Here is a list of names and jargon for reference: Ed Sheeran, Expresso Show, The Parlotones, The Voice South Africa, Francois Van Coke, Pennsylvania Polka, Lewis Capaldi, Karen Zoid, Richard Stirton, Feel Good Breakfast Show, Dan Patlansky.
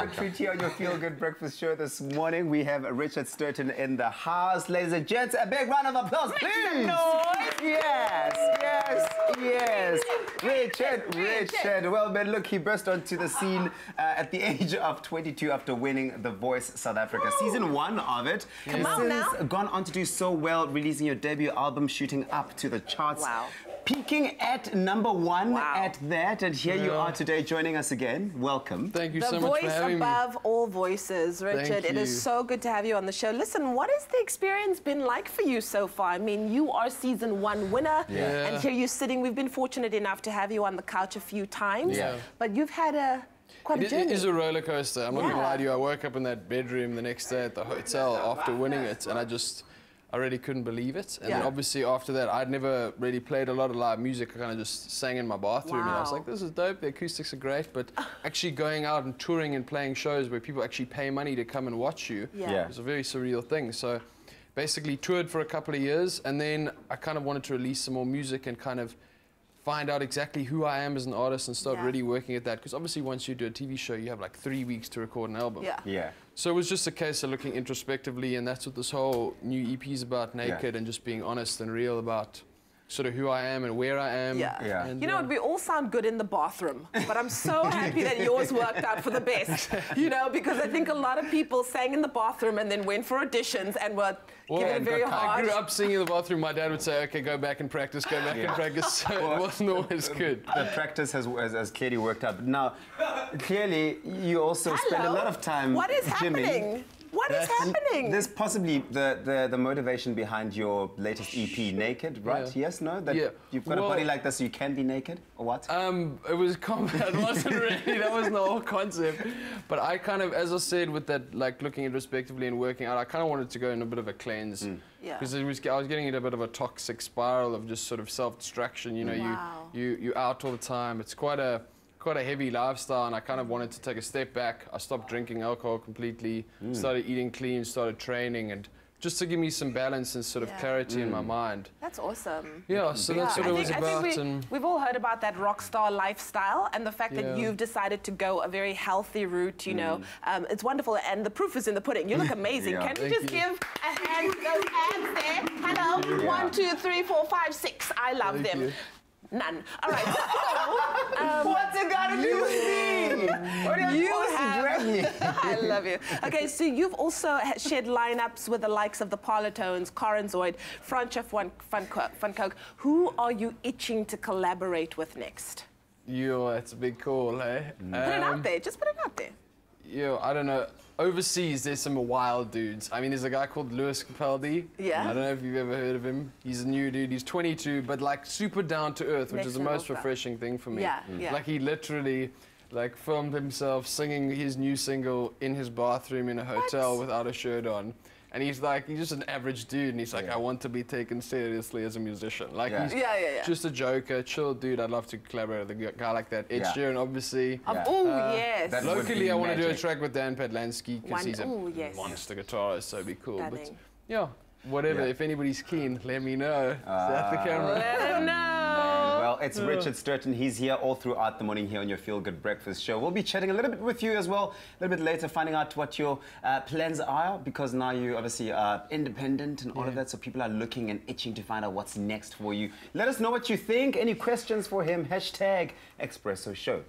We're treat you on your Feel Good Breakfast Show this morning. We have Richard Stirton in the house. Ladies and gents, a big round of applause, please. Yes, yes, yes. Richard. Well, man, look, he burst onto the scene at the age of 22 after winning The Voice South Africa. Woo! Season 1 of it. Come on now. Gone on to do so well, releasing your debut album, shooting up to the charts. Wow. Peaking at #1 at that, and here you are today joining us again. Welcome. Thank you so much for having me. The voice above all voices, Richard. It is so good to have you on the show. Listen, what has the experience been like for you so far? I mean, you are season 1 winner, and here you're sitting. We've been fortunate enough to have you on the couch a few times, but you've had a It is a roller coaster. I'm not going to lie to you. I woke up in that bedroom the next day at the hotel after winning it, and I really couldn't believe it. And then obviously after that, I'd never really played a lot of live music. I kind of just sang in my bathroom and I was like, this is dope, the acoustics are great, but actually going out and touring and playing shows where people actually pay money to come and watch you is a very surreal thing. So basically toured for a couple of years, and then I kind of wanted to release some more music and kind of find out exactly who I am as an artist and start really working at that. Because obviously once you do a TV show, you have like 3 weeks to record an album. So it was just a case of looking introspectively, and that's what this whole new EP is about, Naked, and just being honest and real about sort of who I am and where I am. And, you know, we all sound good in the bathroom, but I'm so happy that yours worked out for the best, you know, because I think a lot of people sang in the bathroom and then went for auditions and were given it very hard. I grew up singing in the bathroom. My dad would say, okay, go back and practice, go back and practice. So it wasn't always good. The practice has clearly worked out. Now, clearly, you also spend a lot of time happening? What is happening? There's possibly the motivation behind your latest EP, Naked, right? Yes, no? That you've got a body like this, so you can be naked, or what? It was combat, wasn't really, that wasn't the whole concept. But I kind of, as I said, with that, like, looking introspectively and working out, I kind of wanted to go in a bit of a cleanse. Because I was getting into a bit of a toxic spiral of just sort of self-destruction, you know, you're out all the time. It's quite a heavy lifestyle, and I kind of wanted to take a step back. I stopped drinking alcohol completely, started eating clean, started training, and just to give me some balance and sort of clarity in my mind. That's awesome. Yeah, so that's what it was about. We've all heard about that rock star lifestyle, and the fact that you've decided to go a very healthy route, you know, it's wonderful, and the proof is in the pudding. You look amazing. Can we just give a hand to those hands there? Hello, 1, 2, 3, 4, 5, 6. I love them. You. None. All right. So, what's it got to do with me? I love you. Okay, so you've also shared lineups with the likes of the Parlotones, Karen Zoid, Francois Van Coke. Who are you itching to collaborate with next? Yo, that's a big call, eh? Put it out there. Just put it out there. Yo, I don't know. Overseas, there's some wild dudes. I mean, there's a guy called Lewis Capaldi. I don't know if you've ever heard of him. He's a new dude. He's 22, but like super down to earth, which is the most refreshing thing for me. Like he literally, like, filmed himself singing his new single in his bathroom in a hotel without a shirt on. And he's like, he's just an average dude, and he's like, I want to be taken seriously as a musician. Like, he's just a joker, chill dude. I'd love to collaborate with a guy like that. Ed Sheeran, obviously. Oh, yes. Locally, I want to do a track with Dan Patlansky, because he's a monster guitarist, so it'd be cool. But, yeah, whatever. If anybody's keen, let me know. Is that the camera? Let him know. Well, it's Richard Stirton. He's here all throughout the morning here on your Feel Good Breakfast Show. We'll be chatting a little bit with you as well, a little bit later, finding out what your plans are, because now you obviously are independent and all of that, so people are looking and itching to find out what's next for you. Let us know what you think. Any questions for him? #Expresso Show.